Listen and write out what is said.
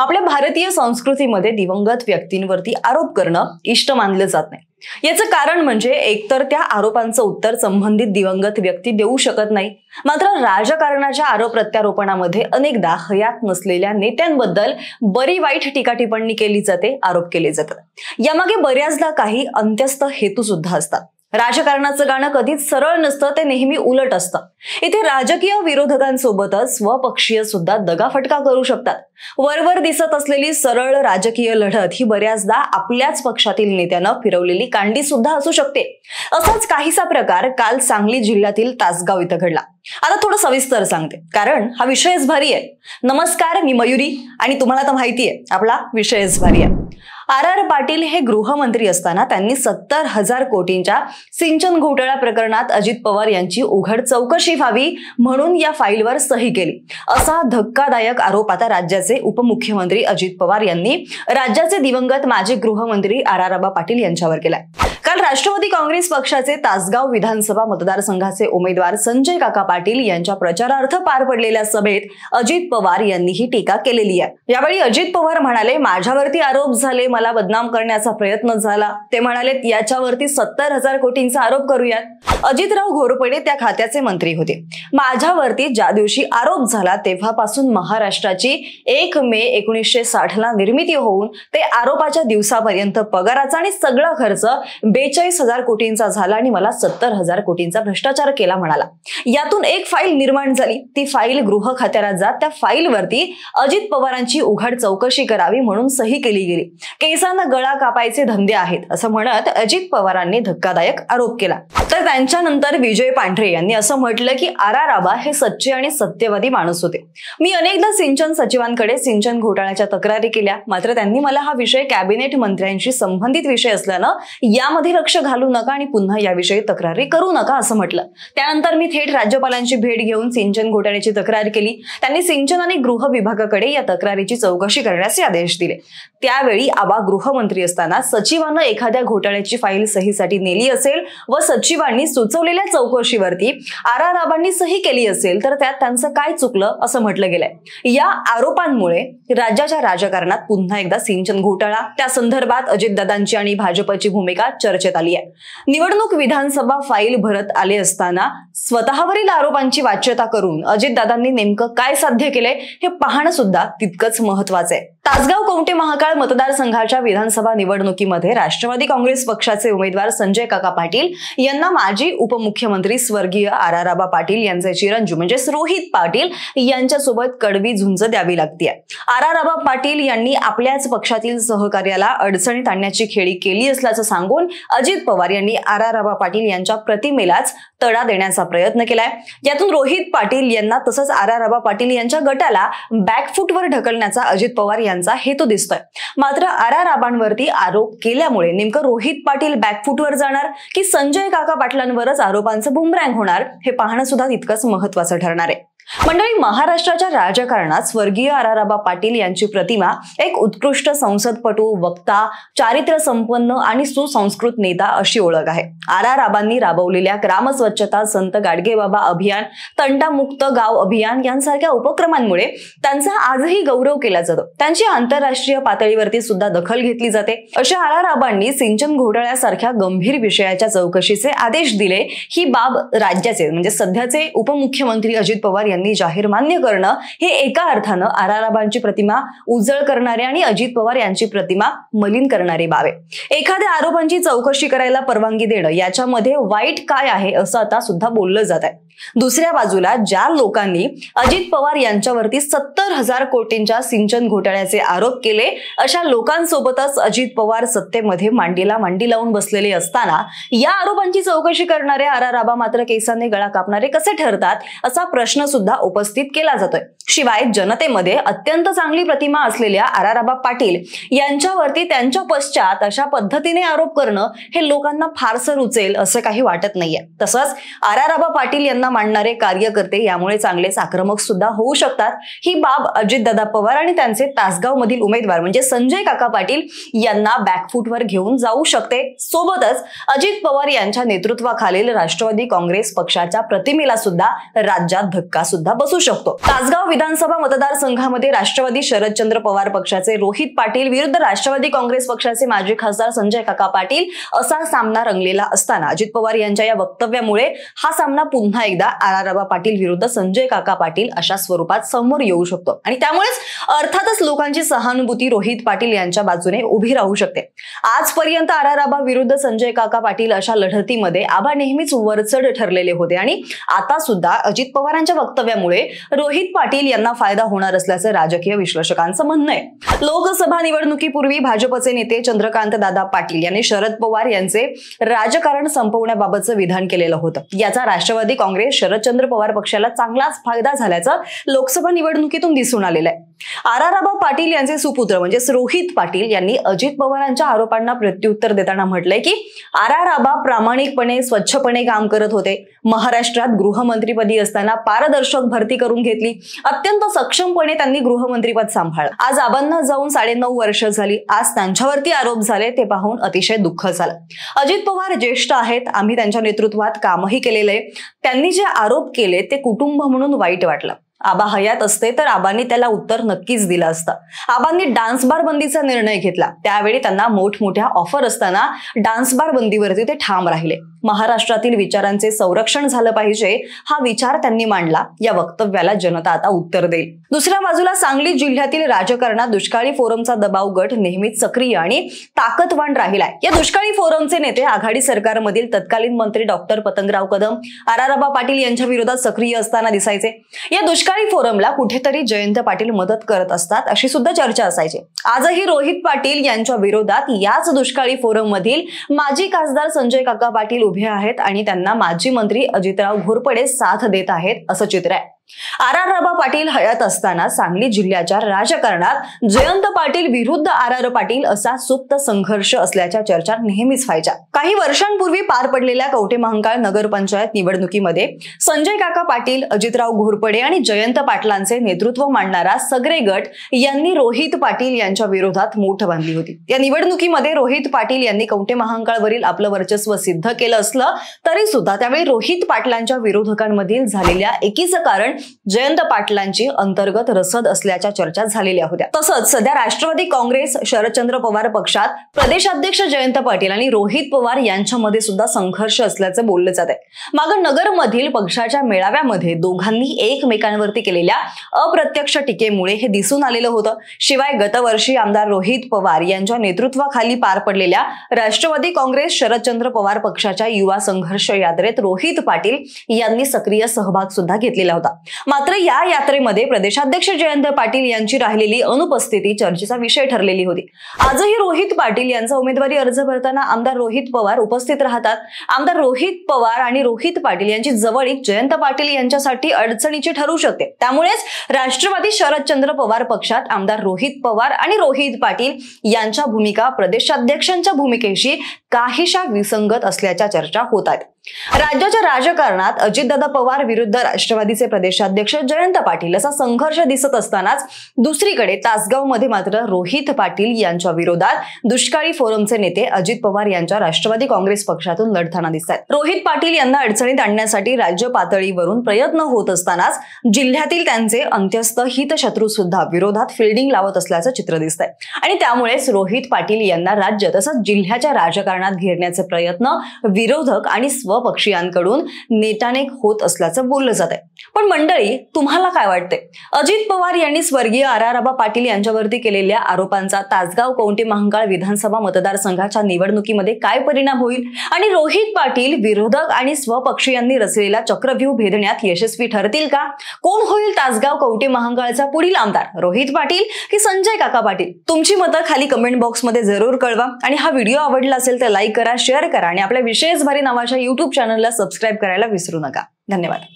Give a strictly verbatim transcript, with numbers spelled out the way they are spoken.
आपल्या भारतीय संस्कृतीमध्ये दिवंगत व्यक्तींवरती आरोप करणं इष्ट मानलं जात नाही। याचं कारण म्हणजे एकतर त्या आरोपांचं उत्तर संबंधित दिवंगत व्यक्ती देऊ शकत नाही, मात्र राजकारणाच्या आरोप प्रत्यारोपणामध्ये अनेकदा हयात नसलेल्या नेत्यांबद्दल बरी वाईट टीका टिप्पणी केली जाते, आरोप केले जातात। यामागे बऱ्याचदा काही अंत्यस्थ हेतू सुद्धा असतात। राजकारणाचं गाणं कधीच सरळ नसतं, ते नेहमी उलट असतं। इथे राजकीय विरोधकांसोबतच स्वपक्षीय सुद्धा दगाफटका करू शकतात। वरवर दिसत असलेली सरळ राजकीय लढत ही बऱ्याचदा आपल्याच पक्षातील नेत्यांना फिरवलेली कांडी सुद्धा असू शकते। असाच काहीसा प्रकार काल सांगली जिल्ह्यातील तासगाव इथं घडला। आता थोडं सविस्तर सांगते, कारण हा विषयच भारी आहे। नमस्कार, मी मयूरी आणि तुम्हाला तर माहिती आहे आपला विषयच भारी आहे। आर. आर. पाटील हे गृहमंत्री असताना त्यांनी सत्तर हजार कोटींच्या सिंचन घोटाळा प्रकरणात अजित पवार यांची उघड चौकशी व्हावी म्हणून या फाईलवर सही केली, असा धक्कादायक आरोप आता राज्याचे उपमुख्यमंत्री अजित पवार यांनी राज्याचे दिवंगत माजी गृहमंत्री आर. आर. अब्बा पाटील यांच्यावर केलाय। काल राष्ट्रवादी काँग्रेस पक्षाचे तासगाव विधानसभा मतदारसंघाचे उमेदवार संजय काका पाटील यांच्या प्रचारार्थ पार पडलेल्या सभेत अजित पवार यांनी ही टीका केलेली आहे। यावेळी अजित पवार म्हणाले, माझ्यावरती आरोप झाले, मला बदनाम करण्याचा प्रयत्न झाला। ते म्हणाले, याच्यावरती सत्तर हजार कोटींचा आरोप करूयात। अजितराव घोरपडे त्या खात्याचे मंत्री होते। माझ्यावरती ज्या दिवशी आरोप झाला तेव्हापासून महाराष्ट्राची एक मे एकोणीसशे साठ ला निर्मिती होऊन ते आरोपाच्या दिवसापर्यंत पगाराचा आणि सगळा खर्च बेचाळीस हजार कोटींचा झाला आणि मला सत्तर हजार कोटींचा भ्रष्टाचार केला म्हणाला। यातून एक फाईल निर्माण झाली, ती फाईल गृह खात्याला जात त्या फाईलवरती अजित पवारांची उघड चौकशी करावी म्हणून सही केली गेली। केसांना गळा कापायचे धंदे आहेत असं म्हणत अजित पवारांनी धक्कादायक आरोप केला। तर त्यांच्यानंतर विजय पांढरे यांनी असं म्हटलं की आर. आर. अब्बा हे सच्चे आणि सत्यवादी माणूस होते। मी अनेकदा सिंचन सचिवांकडे सिंचन घोटाळ्याच्या तक्रारी केल्या, मात्र त्यांनी मला हा विषय कॅबिनेट मंत्र्यांशी संबंधित विषय असल्यानं यामध्ये लक्ष घालू नका आणि पुन्हा याविषयी तक्रारी करू नका असं म्हटलं। त्यानंतर मी थेट राज्यपालांची भेट घेऊन सिंचन घोटाळ्याची तक्रार केली। त्यांनी सिंचन आणि गृह विभागाकडे या तक्रारीची चौकशी करण्याचे आदेश दिले। त्यावेळी आबा गृहमंत्री असताना सचिवांना एखाद्या घोटाळ्याची फाईल सहीसाठी नेली असेल व सचिवांनी सुचवलेल्या चौकशीवरती आर. आर. अब्बांनी सही केली असेल तर त्यात त्यांचं काय चुकलं असं म्हटलं गेलंय। या आरोपांमुळे राज्याच्या राजकारणात पुन्हा एकदा सिंचन घोटाळा, त्या संदर्भात अजितदादांची आणि भाजपची भूमिका चर्चेत आली आहे। निवडणूक विधानसभा फाईल भरत आले असताना स्वतःवरील आरोपांची वाच्यता करून अजितदादांनी नेमकं काय साध्य केले हे पाहणं सुद्धा तितकंच महत्त्वाचं आहे। तासगाव कवठे महांकाळ मतदारसंघाच्या विधानसभा निवडणुकीमध्ये राष्ट्रवादी काँग्रेस पक्षाचे उमेदवार संजय काका पाटील यांना माजी उपमुख्यमंत्री स्वर्गीय आर. आर. अब्बा पाटील यांचे चिरंजीव म्हणजे रोहित पाटील यांच्यासोबत कडवी झुंज द्यावी लागते। आर. आर. अब्बा पाटील यांनी आपल्याच पक्षातील सहकार्याला अडचणीत आणण्याची खेळी केली असल्याचं सांगून अजित पवार यांनी आर. आर. अब्बा पाटील यांच्या प्रतिमेलाच तडा देण्याचा प्रयत्न केलाय। यातून रोहित पाटील यांना तसंच आर. आर. अब्बा पाटील यांच्या गटाला बॅकफूटवर ढकलण्याचा अजित पवार यांचा हेतू दिसतोय। मात्र आर. आर. अब्बांवरती आरोप केल्यामुळे नेमकं रोहित पाटील बॅकफूटवर जाणार की संजय काका पाटलांवरच आरोपांचं बुमरँग होणार हे पाहणं सुद्धा तितकंच महत्त्वाचं ठरणार आहे। मंडळी, महाराष्ट्राच्या राजकारणात स्वर्गीय आर. आर. अब्बा पाटील यांची प्रतिमा एक उत्कृष्ट संसदपटू, वक्ता, चारित्र्य संपन्न आणि सुसंस्कृत नेता अशी ओळख आहे। आर. आर. अब्बांनी राबवलेल्या ग्राम स्वच्छता, संत गाडगेबाबा अभियान, तंटामुक्त गाव अभियान यांसारख्या उपक्रमांमुळे त्यांचा आजही गौरव केला जातो। त्यांची आंतरराष्ट्रीय पातळीवरती सुद्धा दखल घेतली जाते। अशा आर. आर. अब्बांनी सिंचन घोटाळ्यासारख्या गंभीर विषयाच्या चौकशीचे आदेश दिले ही बाब राज्याचे म्हणजे सध्याचे उपमुख्यमंत्री अजित पवार जाहीर मान्य करणं हे एका अर्थानं आर. आर. अब्बांची प्रतिमा उजळ करणारे आणि अजित पवार यांची प्रतिमा मलिन करणारे बाब आहे। एखाद्या आरोपांची चौकशी करायला परवानगी देणं याच्यामध्ये वाईट काय आहे असं आता सुद्धा बोललं जात आहे। दुसऱ्या बाजूला ज्या लोकांनी अजित पवार यांच्यावरती सत्तर हजार कोटींच्या सिंचन घोटाळ्याचे आरोप केले अशा लोकांसोबतच अजित पवार सत्तेमध्ये मांडीला मांडी लावून बसलेले असताना या आरोपांची चौकशी करणारे आर. आर. अब्बा मात्र केसाने गळा कापणारे कसे ठरतात असा प्रश्न सुद्धा उपस्थित केला जातोय। शिवाय जनतेमध्ये अत्यंत चांगली प्रतिमा असलेल्या आर. आर. अब्बा पाटील यांच्यावरती त्यांच्या पश्चात अशा पद्धतीने आरोप करणं हे लोकांना फारसं रुचेल असं काही वाटत नाहीये। तसंच आर. आर. अब्बा पाटील यांना मांडणारे कार्यकर्ते यामुळे चांगलेच आक्रमक सुद्धा होऊ शकतात ही बाब अजितदादा पवार आणि त्यांचे तासगाव मधील उमेदवार म्हणजे संजय काका पाटील यांना बॅकफूटवर घेऊन जाऊ शकते। सोबतच अजित पवार यांच्या नेतृत्वाखालील राष्ट्रवादी काँग्रेस पक्षाच्या प्रतिमेला सुद्धा राज्यात धक्का सुद्धा बसू शकतो। तासगाव विधानसभा मतदारसंघामध्ये राष्ट्रवादी शरदचंद्र पवार पक्षाचे रोहित पाटील विरुद्ध राष्ट्रवादी काँग्रेस पक्षाचे माजी खासदार संजय काका पाटील असा सामना रंगलेला असताना अजित पवार यांच्या या वक्तव्यामुळे हा सामना पुन्हा एकदा आर. आर. अब्बा पाटील विरुद्ध संजय काका पाटील अशा स्वरूपात समोर येऊ शकतो आणि त्यामुळेच अर्थातच लोकांची सहानुभूती रोहित पाटील यांच्या बाजूने उभी राहू शकते। आजपर्यंत आर. आर. अब्बा विरुद्ध संजय काका पाटील अशा लढतीमध्ये आबा नेहमीच वरचढ ठरलेले होते आणि आता सुद्धा अजित पवारांच्या वक्तव्यामुळे रोहित पाटील यांना फायदा होणार असल्याचं राजकीय विश्लेषकांचं म्हणणं आहे। लोकसभा निवडणुकीपूर्वी भाजपचे नेते चंद्रकांत दादा पाटील यांनी शरद पवार यांचे राजकारण संपवण्याबाबतचं विधान केलेलं होतं। याचा राष्ट्रवादी काँग्रेस शरदचंद्र पवार पक्षाला चांगलाच फायदा झाल्याचं लोकसभा निवडणुकीतून दिसून आलेलं आहे। आर. आर. अब्बा पाटील यांचे सुपुत्र म्हणजे रोहित पाटील यांनी अजित पवारांच्या आरोपांना प्रत्युत्तर देताना म्हटलंय की आर. आर. अब्बा प्रामाणिकपणे स्वच्छपणे काम करत होते। महाराष्ट्रात गृहमंत्रीपदी असताना पारदर्शक भरती करून घेतली। अत्यंत सक्षमपणे त्यांनी गृहमंत्रीपद सांभाळलं। आज आबांना जाऊन साडेनऊ वर्ष झाली। आज त्यांच्यावरती आरोप झाले ते पाहून अतिशय दुःख झालं। अजित पवार ज्येष्ठ आहेत, आम्ही त्यांच्या नेतृत्वात कामही केलेलं आहे। त्यांनी जे आरोप केले ते कुटुंब म्हणून वाईट वाटलं। आबा हयात असते तर आबांनी त्याला उत्तर नक्कीच दिलं असतं। आबांनी डान्स बार बंदीचा निर्णय घेतला त्यावेळी त्यांना मोठमोठ्या ऑफर असताना डान्स बार बंदीवरती ते ठाम राहिले। महाराष्ट्रातील विचारांचे संरक्षण झालं पाहिजे हा विचार त्यांनी मांडला। या वक्तव्याला जनता आता उत्तर देईल। दुसऱ्या बाजूला सांगली जिल्ह्यातील राजकारणात दुष्काळी फोरमचा दबाव गट नेहमीच सक्रिय आणि ताकदवान राहिलाय। या दुष्काळी फोरमचे नेते आघाडी सरकारमधील तत्कालीन मंत्री डॉ पतंगराव कदम आर. आर. अब्बा पाटील यांच्या विरोधात सक्रिय असताना दिसायचे। या दुष्काळी फोरमला कुठेतरी जयंत पाटील मदत करत असतात अशी सुद्धा चर्चा असायची। आजही रोहित पाटील यांच्या विरोधात याच दुष्काळी फोरम मधील माजी खासदार संजय काका पाटील उभे आहेत आणि त्यांना माजी मंत्री अजितराव घोरपडे साथ देत आहेत असं चित्र आहे। आर. आर. अब्बा पाटील हयात असताना सांगली जिल्ह्याच्या राजकारणात जयंत पाटील विरुद्ध आर. आर. पाटील असा सुप्त संघर्ष असल्याच्या चर्चा नेहमीच व्हायच्या। काही वर्षांपूर्वी पार पडलेल्या कवठेमहांकाळ नगरपंचायत निवडणुकीमध्ये संजय काका पाटील, अजितराव घोरपडे आणि जयंत पाटलांचे नेतृत्व मांडणारा सगळे गट यांनी रोहित पाटील यांच्या विरोधात मूठ बांधली होती। या निवडणुकीमध्ये रोहित पाटील यांनी कवठेमहांकाळवरील आपलं वर्चस्व सिद्ध केलं असलं तरी सुद्धा त्यावेळी रोहित पाटलांच्या विरोधकांमधील झालेल्या एकीचं कारण जयंत पाटलांची अंतर्गत रसद असल्याच्या चर्चा झालेल्या होत्या। तसंच सध्या राष्ट्रवादी काँग्रेस शरदचंद्र पवार पक्षात प्रदेशाध्यक्ष जयंत पाटील आणि रोहित पवार यांच्यामध्ये सुद्धा संघर्ष असल्याचं बोललं जात आहे। मागे नगरमधील पक्षाच्या मेळाव्यामध्ये दोघांनी एकमेकांवरती केलेल्या अप्रत्यक्ष टीकेमुळे हे दिसून आलेलं होतं। शिवाय गतवर्षी आमदार रोहित पवार यांच्या नेतृत्वाखाली पार पडलेल्या राष्ट्रवादी काँग्रेस शरदचंद्र पवार पक्षाच्या युवा संघर्ष यात्रेत रोहित पाटील यांनी सक्रिय सहभाग सुद्धा घेतलेला होता। मात्र या यात्रेमध्ये प्रदेशाध्यक्ष जयंत पाटील यांची राहिलेली अनुपस्थिती चर्चेचा विषय ठरलेली होती। आजही रोहित पाटील यांचा उमेदवारी अर्ज भरताना आमदार रोहित पवार उपस्थित राहतात। आमदार रोहित पवार आणि रोहित पाटील यांची जवळीक जयंत पाटील यांच्यासाठी अडचणीची ठरू शकते। त्यामुळेच राष्ट्रवादी शरदचंद्र पवार पक्षात आमदार रोहित पवार आणि रोहित पाटील यांच्या भूमिका प्रदेशाध्यक्षांच्या भूमिकेशी काहीशा विसंगत असल्याच्या चर्चा होत आहेत। राज्याच्या राजकारणात अजितदादा पवार विरुद्ध राष्ट्रवादीचे प्रदेशाध्यक्ष जयंत पाटील असा संघर्ष दिसत असतानाच दुसरीकडे तासगावमध्ये मात्र रोहित पाटील यांच्या विरोधात दुष्काळी फोरमचे नेते अजित पवार यांच्या राष्ट्रवादी काँग्रेस पक्षातून लढताना दिसतात। रोहित पाटील यांना अडचणीत आणण्यासाठी राज्य पातळीवरून प्रयत्न होत असतानाच जिल्ह्यातील त्यांचे अंत्यस्थ हितशत्रू सुद्धा विरोधात फिल्डिंग लावत असल्याचं चित्र दिसतंय आणि त्यामुळेच रोहित पाटील यांना राज्य तसंच जिल्ह्याच्या राजकारणात घेरण्याचे प्रयत्न विरोधक आणि स्व पक्षीयांकडून नेटानेक होत असल्याचं बोललं जात आहे। पण मंडळी, तुम्हाला काय वाटते? अजित पवार यांनी स्वर्गीय आर. आर. अब्बा पाटील यांच्यावरती केलेल्या आरोपांचा तासगाव कवठेमहांकाळ विधानसभा मतदारसंघाच्या निवडणुकीमध्ये काय परिणाम होईल आणि रोहित पाटील विरोधक आणि स्वपक्षीयांनी रचलेला चक्रव्यूह भेदण्यात यशस्वी ठरतील का? कोण होईल तासगाव कवठेमहांकाळचा पुढील आमदार, रोहित पाटील की संजय काका पाटील? तुमची मतं खाली कमेंट बॉक्समध्ये जरूर कळवा आणि हा व्हिडिओ आवडला असेल तर लाईक करा, शेअर करा आणि आपल्या विशेष भारी नावाच्या युट्यूब चॅनलला सबस्क्राइब करायला विसरू नका। धन्यवाद।